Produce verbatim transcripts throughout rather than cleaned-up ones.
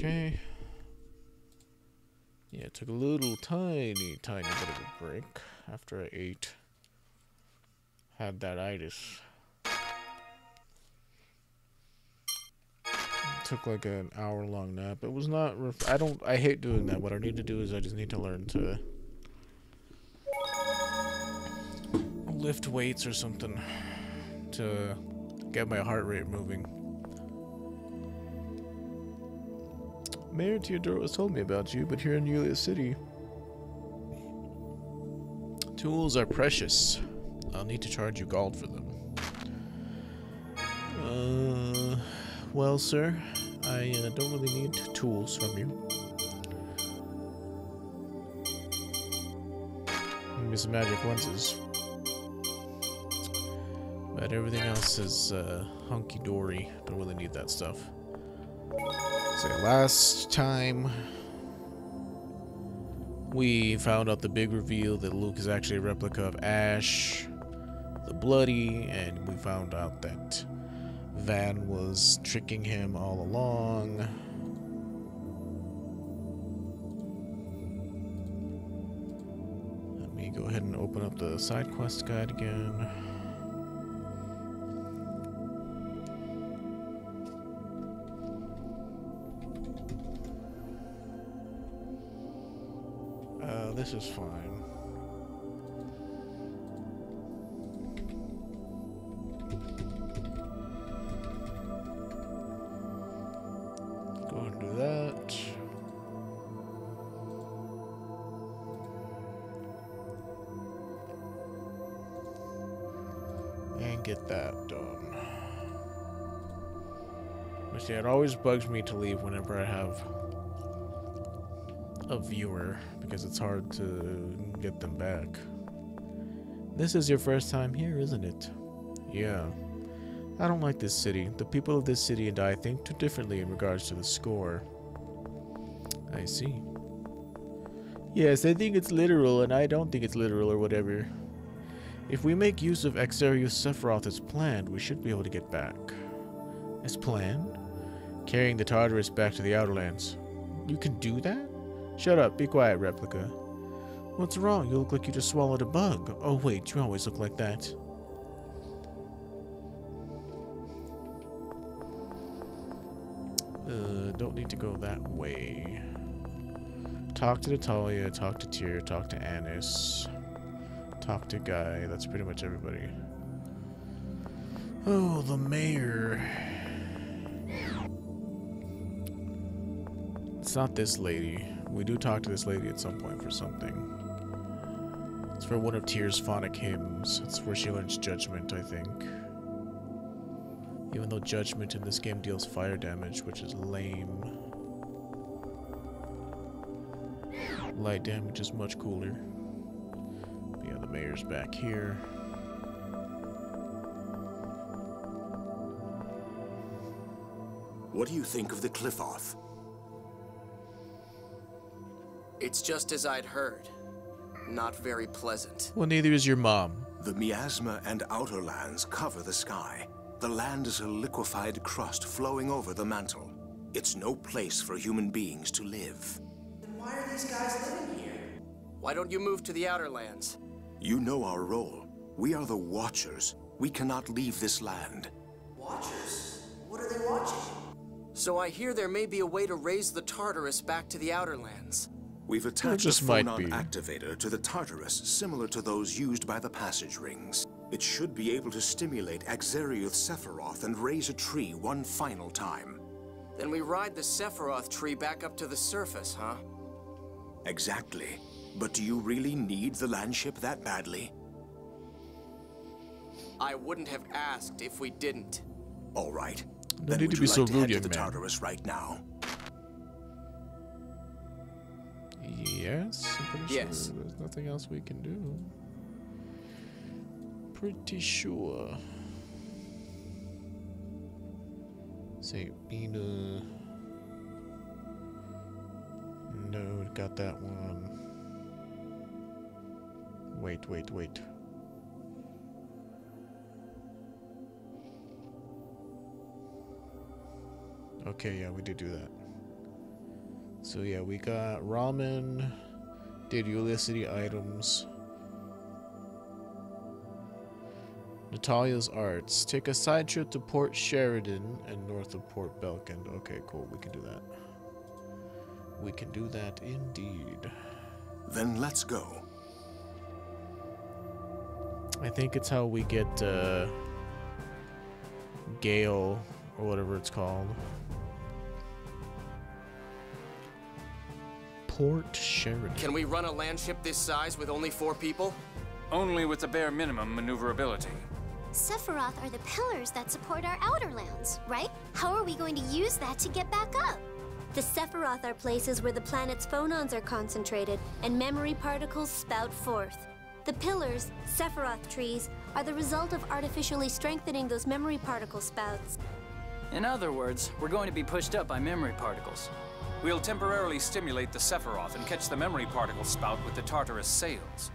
Okay. Yeah, it took a little tiny, tiny bit of a break after I ate. Had that itis. It took like an hour long nap. It was not. Ref I don't. I hate doing that. What I need to do is I just need to learn to lift weights or something to get my heart rate moving. Mayor Teodoro has told me about you, but here in Yulia City, tools are precious. I'll need to charge you gold for them. Uh, well, sir, I uh, don't really need tools from you. Maybe some magic lenses. But everything else is uh, hunky-dory. Don't really need that stuff. So last time we found out the big reveal that Luke is actually a replica of Ash the Bloody, and we found out that Van was tricking him all along. Let me go ahead and open up the side quest guide again. This is fine. Go ahead and do that. And get that done. You see, it always bugs me to leave whenever I have a viewer, because it's hard to get them back. This is your first time here, isn't it? Yeah. I don't like this city. The people of this city and I think too differently in regards to the score. I see. Yes, I think it's literal, and I don't think it's literal or whatever. If we make use of Exerius Sephiroth as planned, we should be able to get back. As planned? Carrying the Tartarus back to the Outerlands. You can do that? Shut up, be quiet, Replica. What's wrong? You look like you just swallowed a bug. Oh wait, you always look like that. Uh, don't need to go that way. Talk to Natalia, talk to Tear, talk to Anise, talk to Guy. That's pretty much everybody. Oh, the mayor. It's not this lady. We do talk to this lady at some point for something. It's for one of Tear's Phonic hymns. It's where she learns Judgment, I think. Even though Judgment in this game deals fire damage, which is lame. Light damage is much cooler. But yeah, the mayor's back here. What do you think of the Cliffoth? It's just as I'd heard. Not very pleasant. Well, neither is your mom. The miasma and outerlands cover the sky. The land is a liquefied crust flowing over the mantle. It's no place for human beings to live. Then why are these guys living here? Why don't you move to the outerlands? You know our role. We are the Watchers. We cannot leave this land. Watchers? What are they watching? So I hear there may be a way to raise the Tartarus back to the outerlands. We've attached a Phanon activator to the Tartarus, similar to those used by the passage rings. It should be able to stimulate Axarioth Sephiroth and raise a tree one final time. Then we ride the Sephiroth tree back up to the surface, huh? Exactly. But do you really need the landship that badly? I wouldn't have asked if we didn't. All right. No then need would to be you so like rude, to head to the man. Tartarus right now? Yes, I'm pretty yes. sure there's nothing else we can do. Pretty sure. Saint Bina. No, got that one. Wait, wait, wait. Okay, yeah, we did do that. So yeah, we got ramen, did Yulia City items. Natalia's arts. Take a side trip to Port Sheridan and north of Port Belkend. Okay, cool. We can do that. We can do that indeed. Then let's go. I think it's how we get uh, Gale or whatever it's called. Port Sheridan. Can we run a land ship this size with only four people? Only with the bare minimum maneuverability. Sephiroth are the pillars that support our Outerlands, right? How are we going to use that to get back up? The Sephiroth are places where the planet's phonons are concentrated and memory particles spout forth. The pillars, Sephiroth trees, are the result of artificially strengthening those memory particle spouts. In other words, we're going to be pushed up by memory particles. We'll temporarily stimulate the Sephiroth and catch the memory particle spout with the Tartarus sails.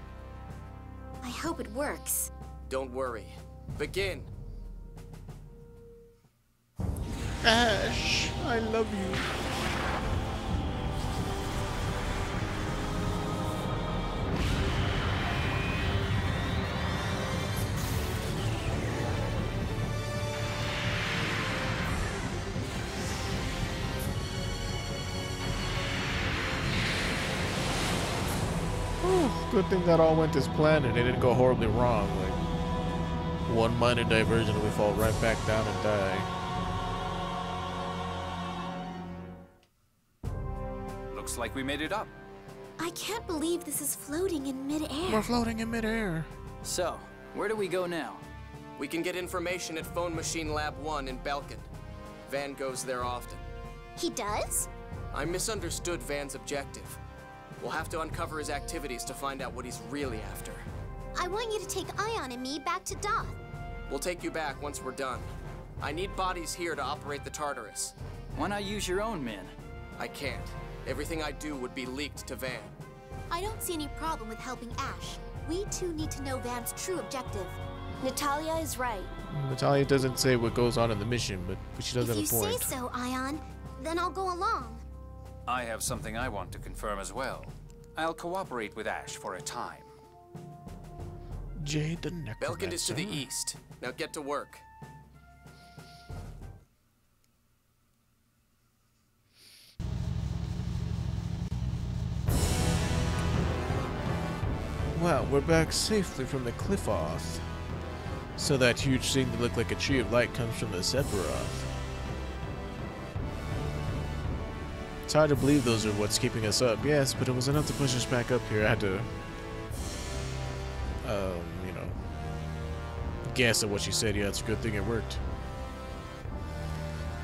I hope it works. Don't worry. Begin. Ash, I love you. Good thing that all went as planned and it didn't go horribly wrong. Like one minor diversion and we fall right back down and die. Looks like we made it up. I can't believe this is floating in midair. We're floating in midair. So, where do we go now? We can get information at Phone Machine Lab one in Belkend. Van goes there often. He does? I misunderstood Van's objective. We'll have to uncover his activities to find out what he's really after. I want you to take Ion and me back to Doth. We'll take you back once we're done. I need bodies here to operate the Tartarus. Why not use your own men? I can't. Everything I do would be leaked to Van. I don't see any problem with helping Ash. We too need to know Van's true objective. Natalia is right. Natalia doesn't say what goes on in the mission, but she does have a point. If you say so, Ion, then I'll go along. I have something I want to confirm as well. I'll cooperate with Ash for a time. Jade the Belkend is to the east. Now get to work. Well, we're back safely from the Cliffoth. So that huge thing that looked like a tree of light comes from the Sephiroth. It's hard to believe those are what's keeping us up, yes, but it was enough to push us back up here. I had to, um, you know, guess at what she said. Yeah, it's a good thing it worked.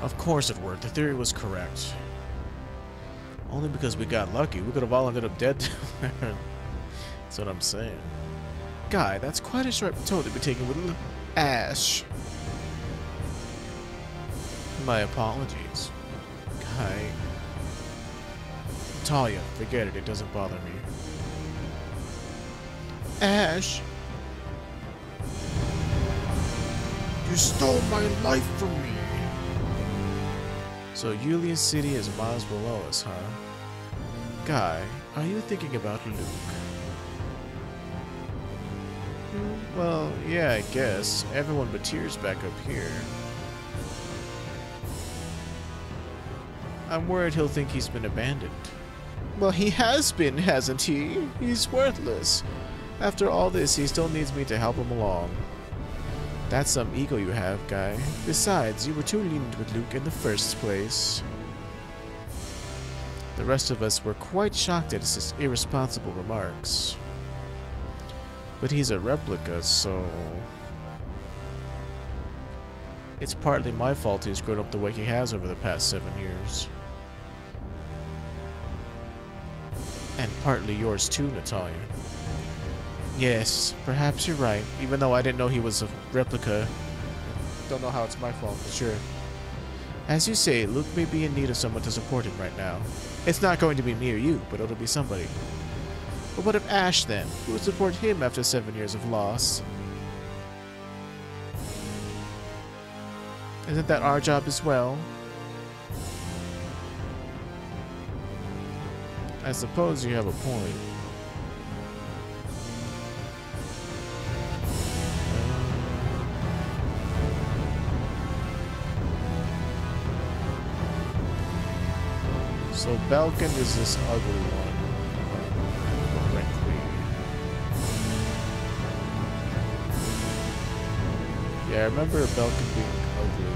Of course it worked. The theory was correct. Only because we got lucky. We could have all ended up dead. That's what I'm saying. Guy, that's quite a sharp toad to be taken with Ash. My apologies. Guy. Natalia, forget it, it doesn't bother me. Ash! You stole my life from me! So Yulia City is miles below us, huh? Guy, are you thinking about Luke? Mm, well, yeah, I guess. Everyone but Tear's back up here. I'm worried he'll think he's been abandoned. Well, he has been, hasn't he? He's worthless. After all this, he still needs me to help him along. That's some ego you have, Guy. Besides, you were too lenient with Luke in the first place. The rest of us were quite shocked at his irresponsible remarks. But he's a replica, so... It's partly my fault he's grown up the way he has over the past seven years. And partly yours too, Natalia. Yes, perhaps you're right, even though I didn't know he was a replica. Don't know how it's my fault, but sure. As you say, Luke may be in need of someone to support him right now. It's not going to be me or you, but it'll be somebody. But what of Ash, then? Who would support him after seven years of loss? Isn't that our job as well? I suppose you have a point. So Belkend is this ugly one, correctly. Yeah, I remember Belkend being ugly,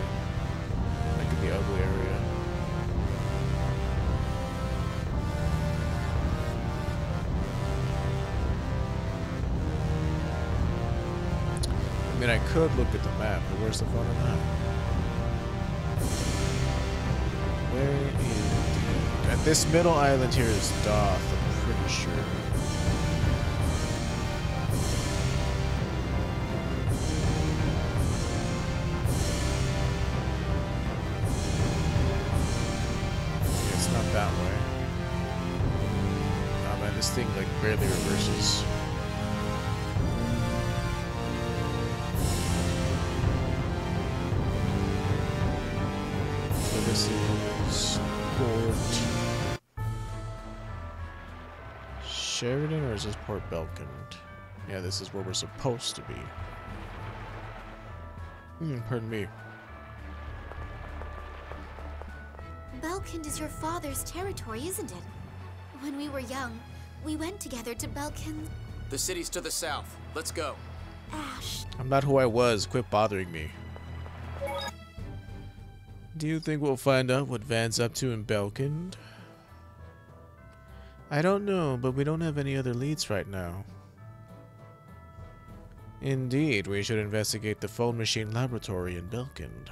like in the ugly area. I mean, I could look at the map, but where's the Phonon map? Where is... And this middle island here is Doth, I'm pretty sure. Yeah, it's not that way. Oh man, this thing like barely reverses. So this is Port Sheridan, or is this Port Belkend? Yeah, this is where we're supposed to be. Hmm, pardon me. Belkend is your father's territory, isn't it? When we were young, we went together to Belkend. The city's to the south. Let's go. Ash. I'm not who I was. Quit bothering me. Do you think we'll find out what Van's up to in Belkend? I don't know, but we don't have any other leads right now. Indeed, we should investigate the phone machine laboratory in Belkend.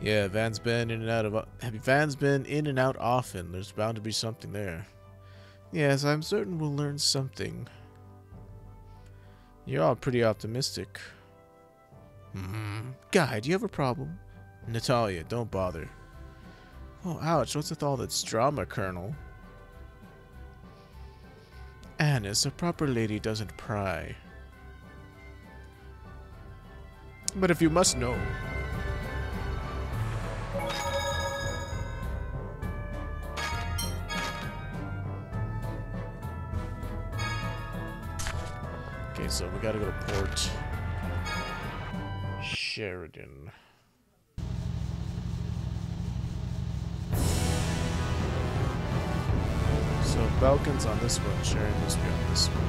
Yeah, Van's been in and out of Van's been in and out often. There's bound to be something there. Yes, I'm certain we'll learn something. You're all pretty optimistic. Mm-hmm. Guy, do you have a problem? Natalia, don't bother. Oh, ouch, what's with all this drama, Colonel? Anise, a proper lady doesn't pry. But if you must know... Okay, so we gotta go to Port Sheridan. So Belkend's on this one, Sheridan must be on this one.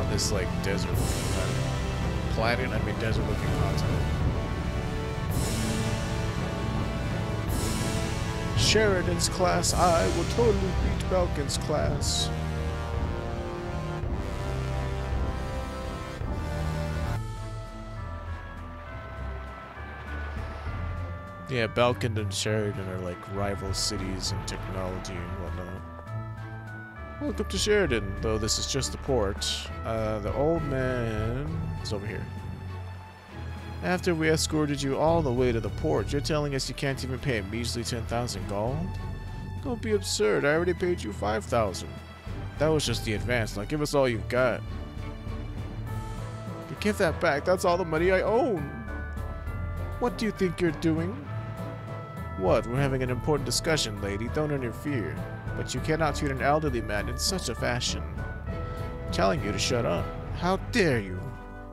On this, like, desert looking planet. Planet, I mean, desert looking continent. Sheridan's class, I will totally beat Belkend's class. Yeah, Belkend and Sheridan are like rival cities in technology and whatnot. Welcome to Sheridan, though this is just the port. Uh, the old man is over here. After we escorted you all the way to the port, you're telling us you can't even pay a measly ten thousand gold? Don't be absurd, I already paid you five thousand. That was just the advance, now give us all you've got. You give that back, that's all the money I own. What do you think you're doing? What? We're having an important discussion, lady. Don't interfere. But you cannot treat an elderly man in such a fashion. I'm telling you to shut up. How dare you?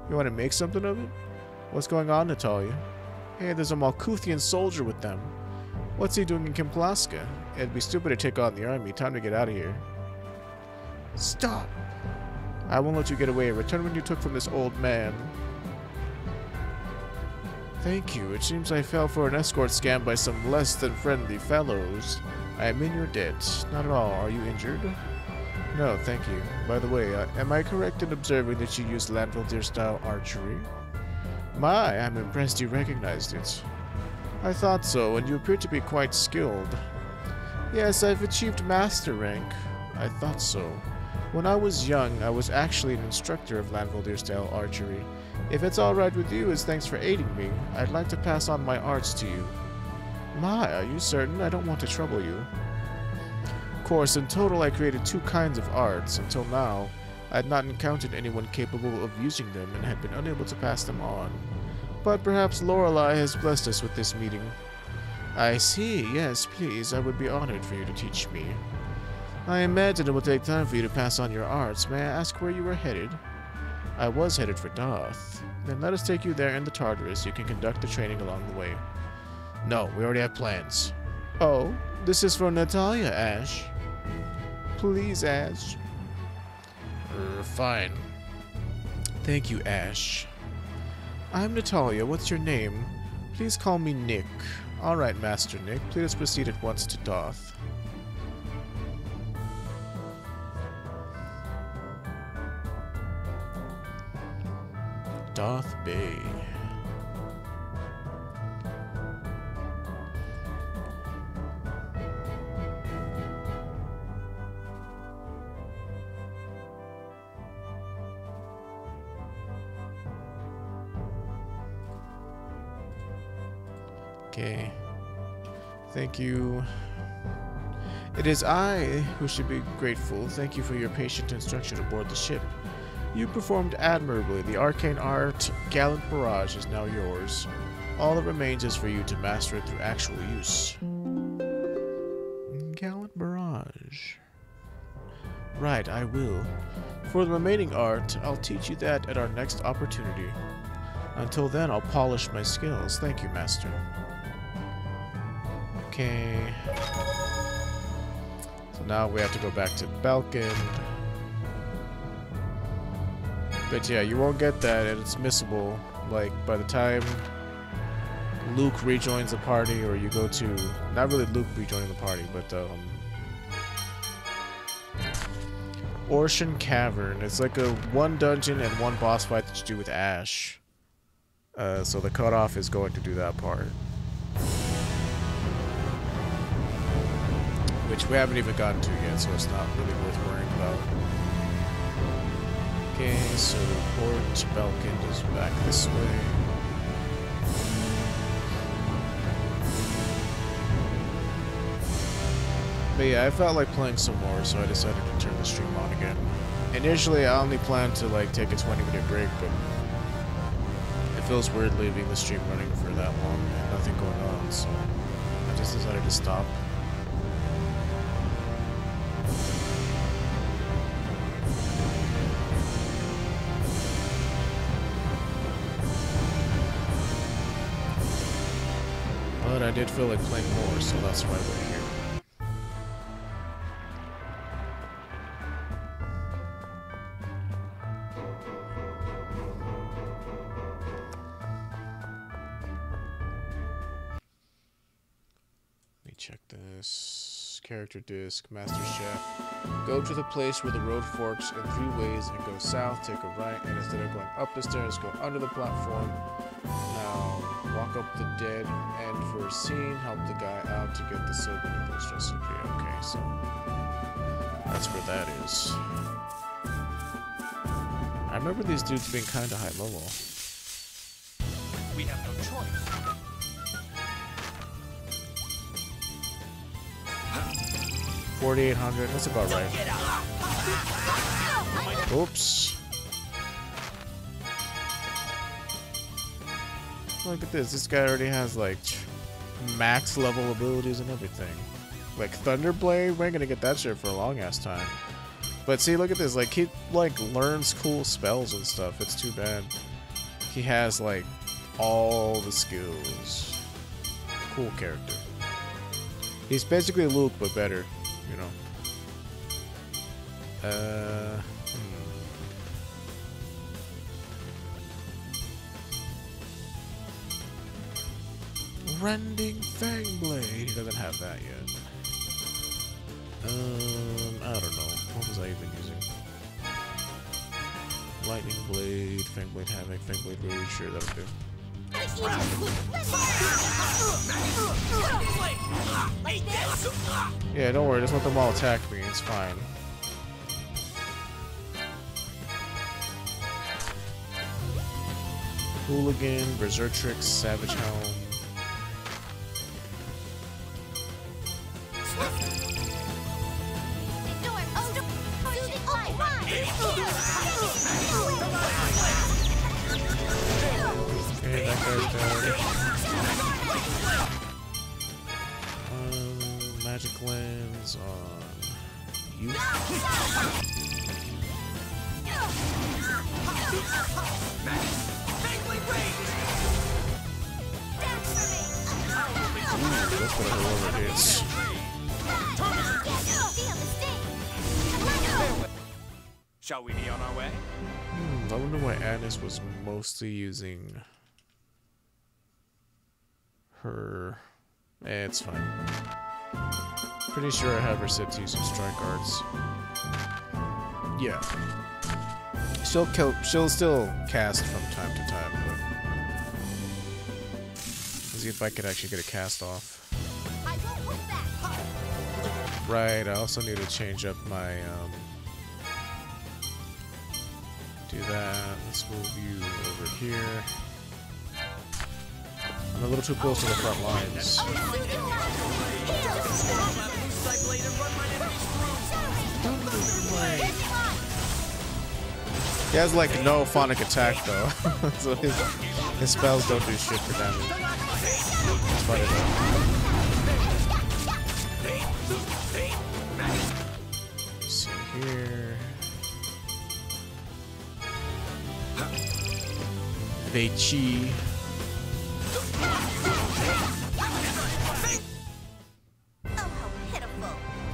You want to make something of it? What's going on, Natalia? Hey, there's a Malkuthian soldier with them. What's he doing in Kimlasca? It'd be stupid to take on the army. Time to get out of here. Stop! I won't let you get away. Return what you took from this old man. Thank you. It seems I fell for an escort scam by some less than friendly fellows. I am in your debt. Not at all. Are you injured? No, thank you. By the way, uh, am I correct in observing that you use Lanvaldear Style Archery? My, I'm impressed you recognized it. I thought so, and you appear to be quite skilled. Yes, I've achieved Master rank. I thought so. When I was young, I was actually an instructor of Lanvaldear Style Archery. If it's alright with you, as thanks for aiding me, I'd like to pass on my arts to you. My, are you certain? I don't want to trouble you. Of course, in total I created two kinds of arts. Until now, I had not encountered anyone capable of using them and had been unable to pass them on. But perhaps Lorelei has blessed us with this meeting. I see. Yes, please. I would be honored for you to teach me. I imagine it will take time for you to pass on your arts. May I ask where you were headed? I was headed for Doth. Then let us take you there in the Tartarus. You can conduct the training along the way. No, we already have plans. Oh, this is for Natalia, Ash. Please, Ash. Er, fine. Thank you, Ash. I'm Natalia. What's your name? Please call me Nick. Alright, Master Nick. Please proceed at once to Doth. Doth Bay. Okay. Thank you. It is I who should be grateful. Thank you for your patient instruction aboard the ship. You performed admirably. The arcane art Gallant Barrage is now yours. All that remains is for you to master it through actual use. Gallant Barrage. Right, I will. For the remaining art, I'll teach you that at our next opportunity. Until then, I'll polish my skills. Thank you, Master. Okay. So now we have to go back to Belkend. But yeah, you won't get that, and it's missable. Like, by the time Luke rejoins the party, or you go to... Not really Luke rejoining the party, but... um, Orshan Cavern. It's like a one dungeon and one boss fight that you do with Ash. Uh, so the cutoff is going to do that part. Which we haven't even gotten to yet, so it's not really worth worrying about. Okay, so Port Belkend is back this way. But yeah, I felt like playing some more, so I decided to turn the stream on again. Initially, I only planned to like take a twenty minute break, but it feels weird leaving the stream running for that long and nothing going on, so I just decided to stop. I did feel like playing more, so that's why we're here. Let me check this. Character disc, Master Chef. Go to the place where the road forks in three ways and go south, take a right, and instead of going up the stairs, go under the platform. Now... walk up the dead, and for a scene, help the guy out to get the soap and the stress of fear. Okay, so that's where that is. I remember these dudes being kind of high level. We have no choice. forty-eight hundred. That's about right. Oops. Look at this, this guy already has like max level abilities and everything. Like Thunderblade, we ain't gonna get that shit for a long ass time. But see, look at this, like he like learns cool spells and stuff. It's too bad. He has like all the skills. Cool character. He's basically Luke, but better, you know. Uh... Rending Fangblade. He doesn't have that yet. Um, I don't know. What was I even using? Lightning Blade, Fangblade Havoc, Fangblade Rage. Sure, that'll do. Yeah, don't worry. Just let them all attack me. It's fine. Hooligan, Berserktrix, Savage Helm. magic lens on you. Ooh, that's what I is. Shall we be on our way? Hmm, I wonder why Anise was mostly using her. Eh, it's fine. Pretty sure I have her set to use some strike arts. Yeah. She'll kill, she'll still cast from time to time, but let's see if I could actually get a cast off. Right, I also need to change up my um do that. Let's move you over here. I'm a little too close to the front lines. He has like no phonic attack though, so his, his spells don't do shit for damage. It's funny though. See here. They chi.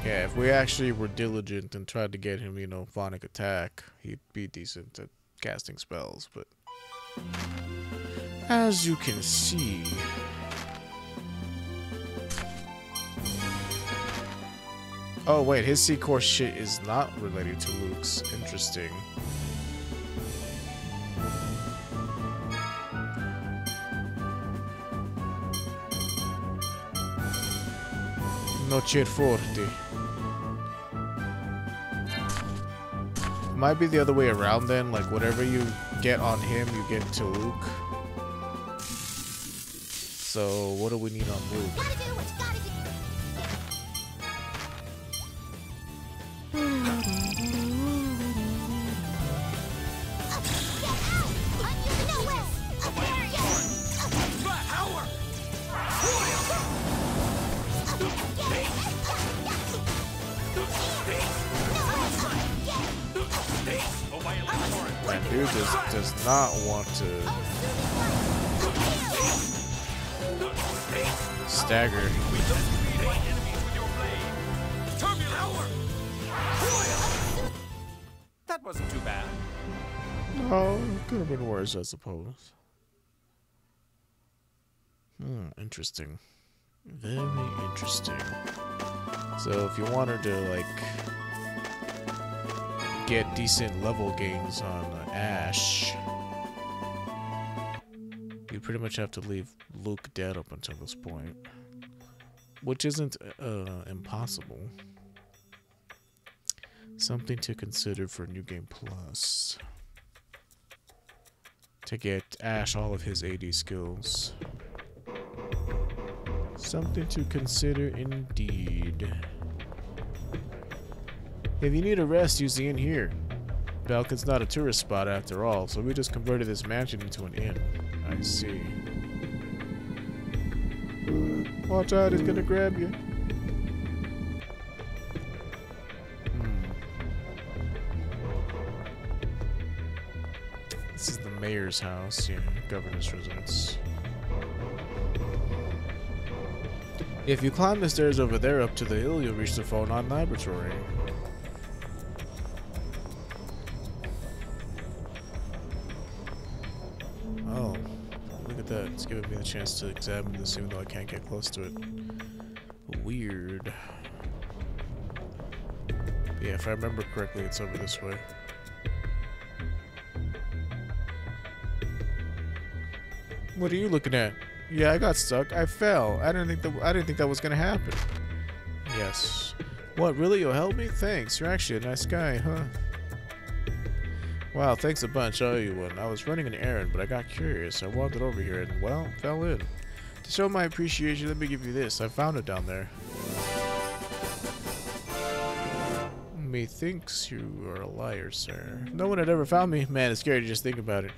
Yeah, if we actually were diligent and tried to get him, you know, phonic attack, he'd be decent at casting spells, but as you can see, oh wait, his C-core shit is not related to Luke's. Interesting. Noche forte. Might be the other way around then, like whatever you get on him, you get to Luke. So what do we need on Luke? Dude just does not want to stagger. That wasn't too bad. No, it could have been worse, I suppose. Hmm, interesting. Very interesting. So if you want her to like get decent level gains on uh, Ash, you pretty much have to leave Luke dead up until this point, which isn't uh, impossible. Something to consider for New Game Plus, to get Ash all of his A D skills. Something to consider indeed. If you need a rest, use the inn here. Belkend's not a tourist spot after all, so we just converted this mansion into an inn. I see. Watch out, he's gonna grab you. Hmm. This is the mayor's house, yeah, governor's residence. If you climb the stairs over there up to the hill, you'll reach the Phonon Laboratory. It's giving me the chance to examine this even though I can't get close to it. Weird. But yeah, if I remember correctly, it's over this way. What are you looking at? Yeah, I got stuck. I fell. I didn't think that I didn't think that was gonna happen. Yes. What, really? You'll help me? Thanks. You're actually a nice guy, huh? Wow, thanks a bunch, I owe you one. I was running an errand, but I got curious. I wandered over here and, well, fell in. To show my appreciation, let me give you this. I found it down there. Methinks you are a liar, sir. No one had ever found me. Man, it's scary to just think about it.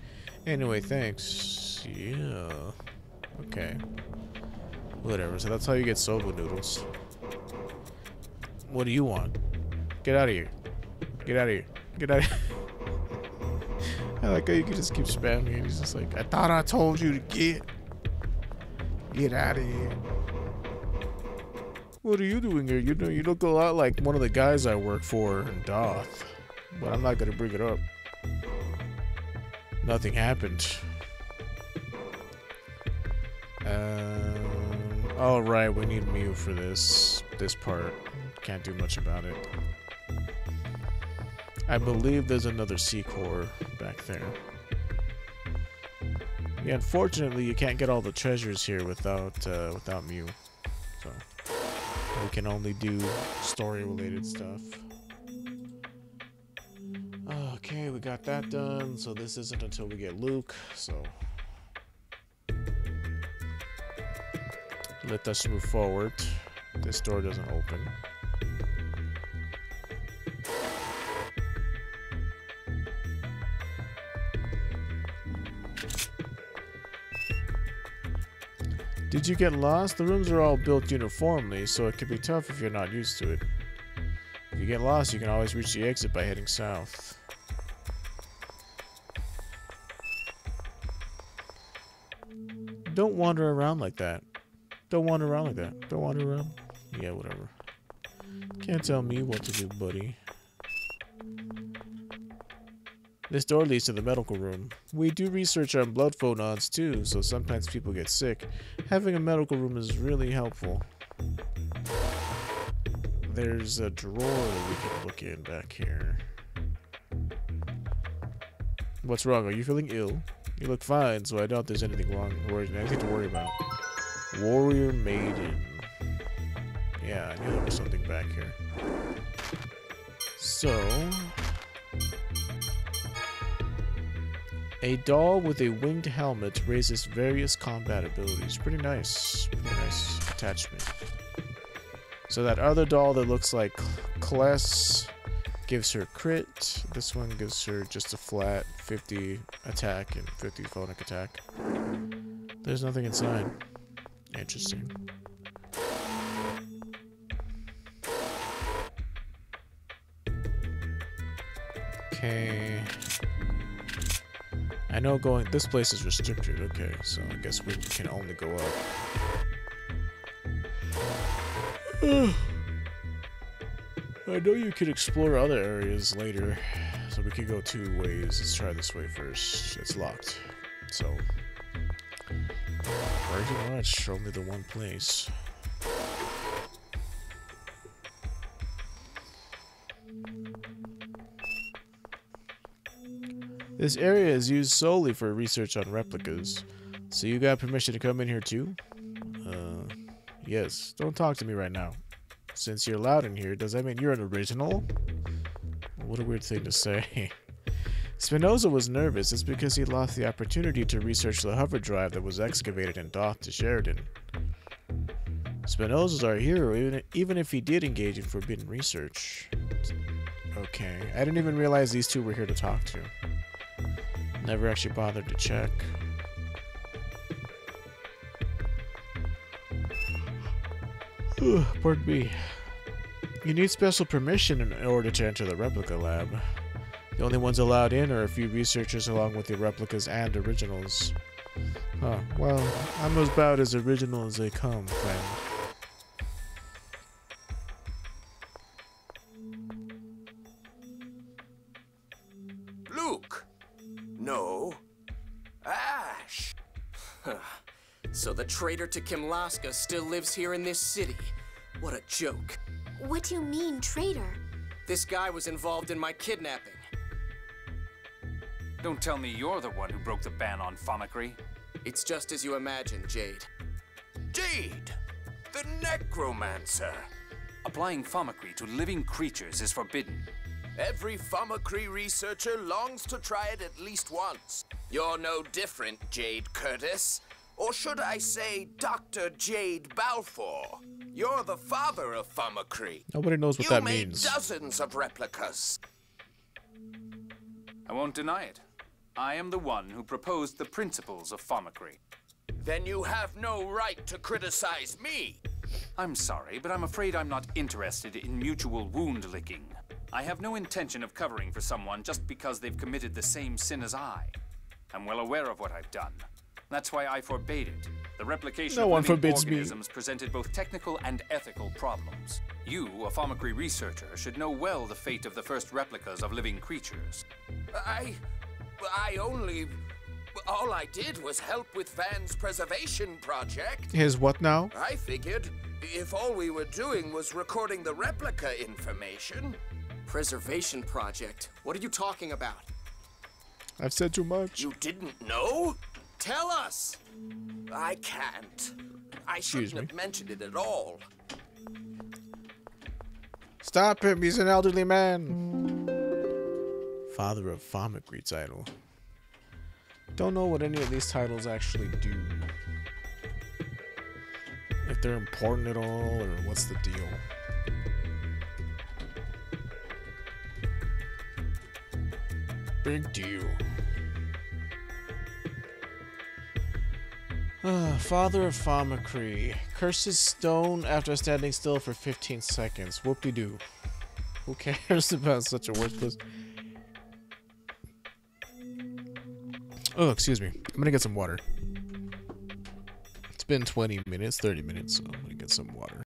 Anyway, thanks. Yeah. Okay. Whatever, so that's how you get soba noodles. What do you want? Get out of here. Get out of here. Get out of here. I like how you can just keep spamming and he's just like, I thought I told you to get. Get out of here. What are you doing here? You know, you look a lot like one of the guys I work for in Doth. But I'm not going to bring it up. Nothing happened. Um, all right, we need Mew for this. This part. Can't do much about it. I believe there's another sea core back there. Yeah, unfortunately, you can't get all the treasures here without uh, without Mew. So we can only do story-related stuff. Okay, we got that done. So this isn't until we get Luke. So let us move forward. This door doesn't open. Did you get lost? The rooms are all built uniformly, so it can be tough if you're not used to it. If you get lost, you can always reach the exit by heading south. Don't wander around like that. Don't wander around like that. Don't wander around. Yeah, whatever. Can't tell me what to do, buddy. This door leads to the medical room. We do research on blood phonons too, so sometimes people get sick. Having a medical room is really helpful. There's a drawer that we can look in back here. What's wrong? Are you feeling ill? You look fine, so I doubt there's anything wrong. Nothing to worry about. Warrior Maiden. Yeah, I knew there was something back here. So... a doll with a winged helmet raises various combat abilities. Pretty nice. Pretty nice attachment. So that other doll that looks like Kless gives her crit. This one gives her just a flat fifty attack and fifty phonic attack. There's nothing inside. Interesting. Okay. I know going... this place is restricted. Okay, so I guess we can only go up. I know you could explore other areas later, so we could go two ways. Let's try this way first. It's locked. So... pretty much only the one place. This area is used solely for research on replicas. So you got permission to come in here too? Uh, yes. Don't talk to me right now. Since you're allowed in here, does that mean you're an original? What a weird thing to say. Spinoza was nervous. It's because he lost the opportunity to research the hover drive that was excavated in Doth to Sheridan. Spinoza's our hero, even, even if he did engage in forbidden research. Okay. I didn't even realize these two were here to talk to. Never actually bothered to check. Ooh, Port B. You need special permission in order to enter the replica lab. The only ones allowed in are a few researchers along with the replicas and originals. Huh, well, I'm about as original as they come, friend. Luke! No. Ash! So the traitor to Kimlasca still lives here in this city. What a joke. What do you mean, traitor? This guy was involved in my kidnapping. Don't tell me you're the one who broke the ban on Pharmacry. It's just as you imagine, Jade. Jade! The necromancer! Applying Pharmacry to living creatures is forbidden. Every Pharmacry researcher longs to try it at least once. You're no different, Jade Curtis. Or should I say, Doctor Jade Balfour. You're the father of Pharmacry. Nobody knows what that means. You made dozens of replicas. I won't deny it. I am the one who proposed the principles of Pharmacry. Then you have no right to criticize me. I'm sorry, but I'm afraid I'm not interested in mutual wound licking. I have no intention of covering for someone just because they've committed the same sin as I. I'm well aware of what I've done. That's why I forbade it. The replication no of one forbids organisms me. presented both technical and ethical problems. You, a Pharmacry researcher, should know well the fate of the first replicas of living creatures. I... I only... All I did was help with Van's preservation project. His what now? I figured if all we were doing was recording the replica information... Preservation project? What are you talking about? I've said too much. You didn't know? Tell us! I can't. I shouldn't have mentioned it at all. Stop him, he's an elderly man. Father of Pharmacry title. Don't know what any of these titles actually do. If they're important at all, or what's the deal. Big deal. Uh, Father of Pharmacry. Curses stone after standing still for fifteen seconds. Whoop-de-doo. Who cares about such a worthless... Oh, excuse me. I'm gonna get some water. It's been twenty minutes, thirty minutes, so I'm gonna get some water.